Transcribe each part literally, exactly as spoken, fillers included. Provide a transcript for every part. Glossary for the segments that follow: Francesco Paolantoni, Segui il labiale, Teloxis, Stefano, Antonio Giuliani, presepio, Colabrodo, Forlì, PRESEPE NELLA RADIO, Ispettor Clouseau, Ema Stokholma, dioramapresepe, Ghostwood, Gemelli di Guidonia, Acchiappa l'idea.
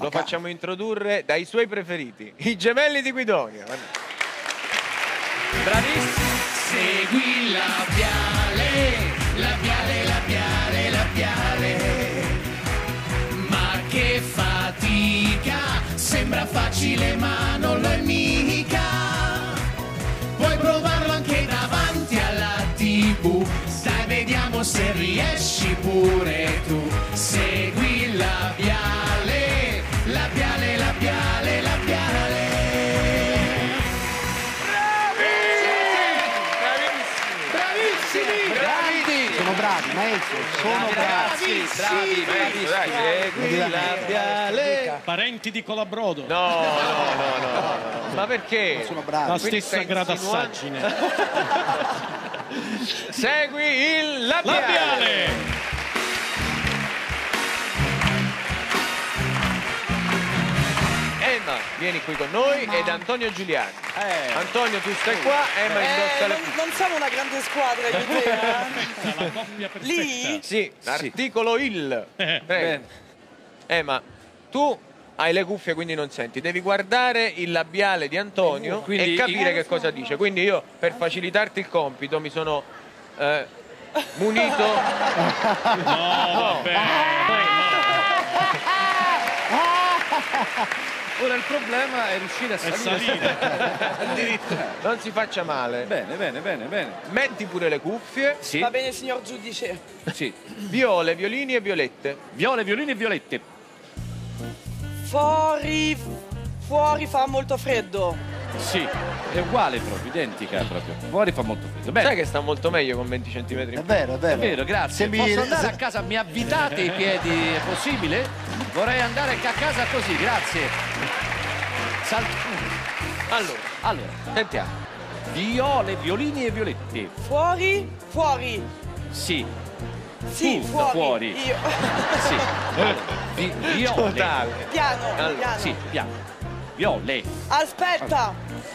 Lo facciamo introdurre dai suoi preferiti, i Gemelli di Guidonia. Bravissimo. Segui il labiale, labiale, labiale, labiale. Ma che fatica, sembra facile ma non lo è mica. Puoi provarlo anche davanti alla tivù, dai vediamo se riesci pure tu. Segui il labiale, labiale, labiale, labiale. Bravi, maestro, sono bravi, bravi, bravi, bravi, bravi, labiale. Parenti di Colabrodo. No, no, no, no, no. Ma perché? Non sono bravi. La stessa gradassaggine. Segui il labiale. Labiale. Ema, vieni qui con noi, Ema. Ed Antonio Giuliani. Eh. Antonio, tu stai qua, Ema indossa eh, la non, non siamo una grande squadra di te. La coppia perfetta. Lì? Sì, l'articolo sì. Il. Eh. Ema, tu hai le cuffie quindi non senti, devi guardare il labiale di Antonio quindi, e capire io... che cosa dice. Quindi io, per facilitarti il compito, mi sono eh, munito... No, vabbè! No. Ora il problema è riuscire a salire. Non si faccia male. Bene, bene, bene, bene. Metti pure le cuffie. Sì. Va bene, signor giudice. Sì. Viole, violini e violette. Viole, violini e violette. Fuori, fuori fa molto freddo. Sì, è uguale proprio, identica proprio. Fuori fa molto freddo. Bene. Sai che sta molto meglio con venti centimetri in più. È vero, è vero. È vero, grazie. Se posso mi... andare a casa, mi avvitate i piedi, è possibile? Vorrei andare a casa così, grazie. Sal... Allora, allora, sentiamo. Viole, violini e violetti. Fuori? Fuori. Sì. Sì, tu, fuori. fuori. Io. Sì. Allora, vi, viole. Totale. Piano, allora, piano. Sì, piano. Viole. Aspetta,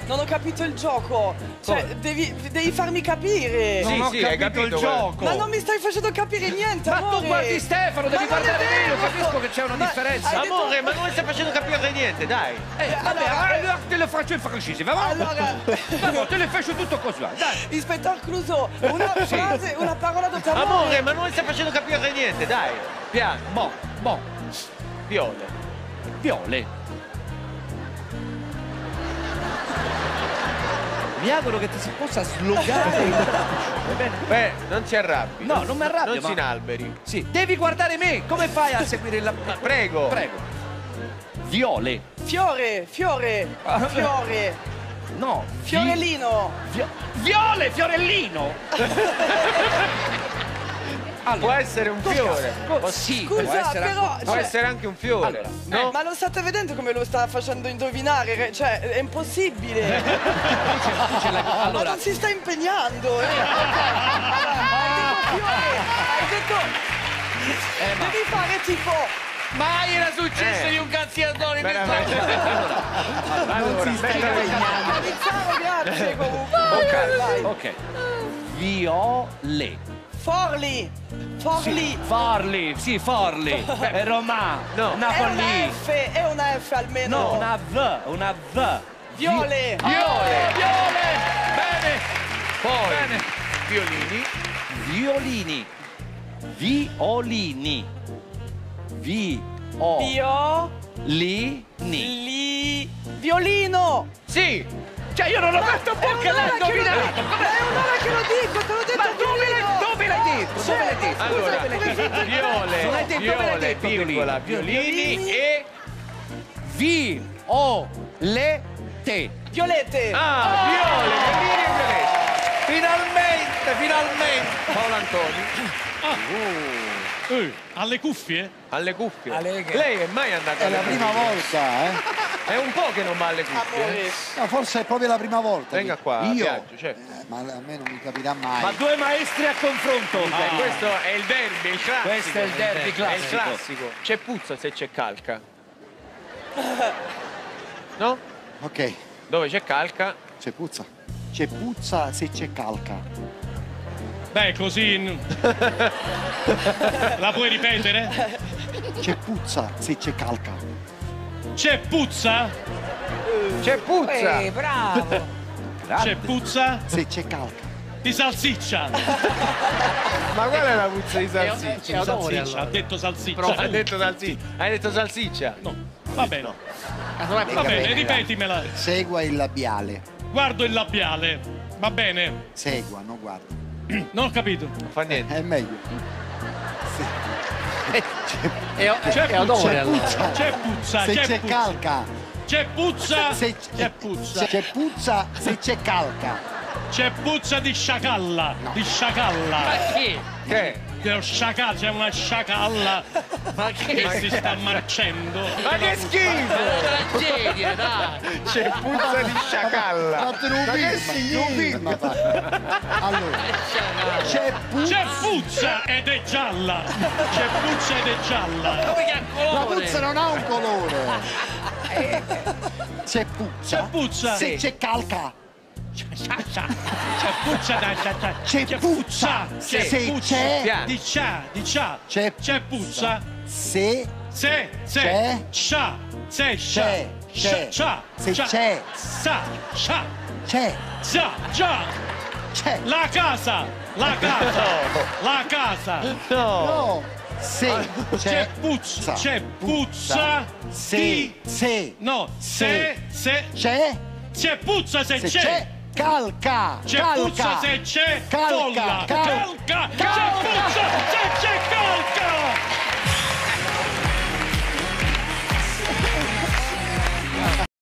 non ho capito il gioco. Cioè, devi, devi farmi capire. Sì, non ho sì, capito hai capito il gioco. Ma non mi stai facendo capire niente, amore. Ma tu guardi Stefano, devi guardare io, capisco che c'è una ma differenza. Amore, detto... ma non mi stai facendo capire niente, dai. Eh, eh, allora, allora, allora te le faccio in francese, va bene? Allora... Vabbè, te le faccio tutto così, dai. Ispettor Clouseau, una sì. frase, una parola d'amore. Amore, ma non mi stai facendo capire niente, dai. Piano. Boh, boh. Viole. Viole. Mi auguro che ti si possa slogare. Beh, non si arrabbi. No, non mi arrabbio. Non ma... si inalberi. Sì. Devi guardare me. Come fai a seguire il labiale? Prego. Prego. Viole. Fiore, fiore, fiore. No. Fiorellino. Vio... Viole, fiorellino. Allora, può essere un fiore. Oh, sì, scusa, può essere, però, anche, cioè, può essere anche un fiore. Allora, no? eh, ma lo state vedendo come lo sta facendo indovinare? Cioè, è impossibile. Allora. Ma non si sta impegnando. Eh. Hai detto fiore, hai detto... Eh, ma... Devi fare tipo... Mai era successo eh. di un cazziatore nel palco. Allora, allora, non si sta impegnando. Iniziamo, grazie, comunque. Ok, ok. Viole. Forlì! Forlì! Sì, Forlì! Sì, Forlì! È Roma! No! Napoli! È una F! È una F almeno! No, una V! Una V! Viole! Viole! Oh. Viole! Bene! Poi! Bene. Violini! Violini! Violini! Vi-o... Vio-li-ni! Li... Violino! Sì! Cioè io non l'ho fatto un po' che l'ha indovinato! È un'ora che lo dico! Te l'ho detto! Ma dove Dove l'hai detto? Allora, viole, viole, virgola, violini e vi-o-le-te. Violette. Ah, viole, violini e violette. Finalmente, finalmente. Paolantoni. Alle cuffie? Alle cuffie. Lei è mai andata alle cuffie? È la prima volta, eh. È un po' che non va alle cuffie. No, forse è proprio la prima volta. Venga qua, io, piaggio, certo. eh, ma a me non mi capirà mai. Ma due maestri a confronto. Ah. Questo è il derby, il classico. Questo è il derby classico. C'è puzza se c'è calca. No? Ok. Dove c'è calca? C'è puzza. C'è puzza se c'è calca. Beh, così... La puoi ripetere? C'è puzza se c'è calca. C'è puzza? C'è puzza! Eh, bravo! C'è puzza? Sì, c'è calca. Di salsiccia! Ma qual è la puzza di salsiccia? Di salsiccia, ha detto salsiccia. Però, ha detto salsiccia. Hai detto salsiccia? No, va bene. No. Va bene, bene, ripetimela. Segua il labiale. Guardo il labiale, va bene? Segua, non guardo. Non ho capito. Non fa niente. È meglio. Sì. C'è puzza, c'è puzza, se c'è calca. C'è puzza, c'è puzza. C'è puzza, se c'è calca. C'è puzza di sciacalla, no. Di sciacalla. Ma chi? Che? C'è sciacalla, c'è una sciacalla ma che, che si sta marcendo. Ma che schifo! È una tragedia, dai! C'è puzza di sciacalla. Ma te lo dici? Allora, c'è puzza. C'è puzza ed è gialla. C'è puzza ed è gialla. La puzza non ha un colore. C'è puzza. C'è puzza. Se c'è calca. C'è puzza da da c'è puzza se c'è di c'ha di c'ha c'è puzza se se se c'ha se c'è c'è c'è sa c'ha c'è sa già c'è la casa la casa la casa no se c'è puzza c'è puzza si se no se se c'è c'è puzza se c'è calca! C'è puzza se c'è folla! Calca! C'è puzza se c'è calca!